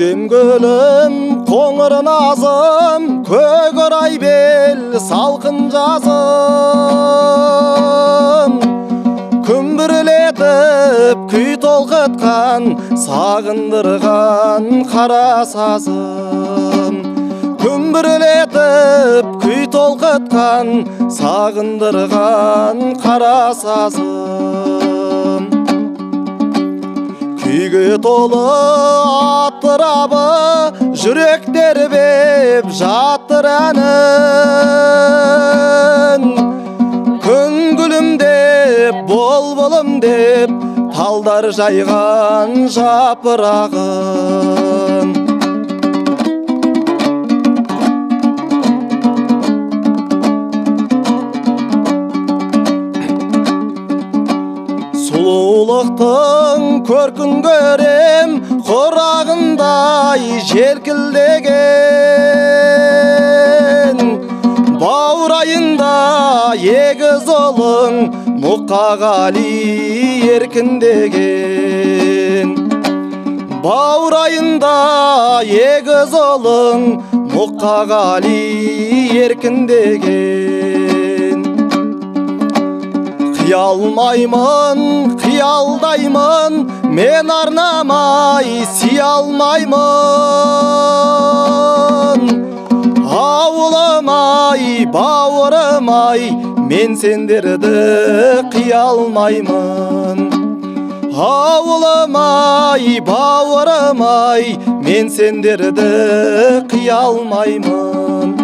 көктем гүлім қоңыр назым көк орай бел салқын жазым күмбірлетіп күй толқытқан сағындырған қарасазым күмбірлетіп күй толқытқан сағындырған қарасазым Күйге толы атырабы жүректер беп жатыр әнін Күн гүлімдеп, болбылым деп талдар жайған жапырағын Сұлулықтың көркін көрем құрағындай желкілдеген баурайында егіз ұлың мұқағали еркіндеген баурайында егіз ұлың мұқағали еркіндеген Қиялмаймын, қиялдаймын, мен арнамай сия алмаймын Ауылымай, бауырымай, мен сендерді қиялмаймын Ауылымай, бауырымай, мен сендерді қиялмаймын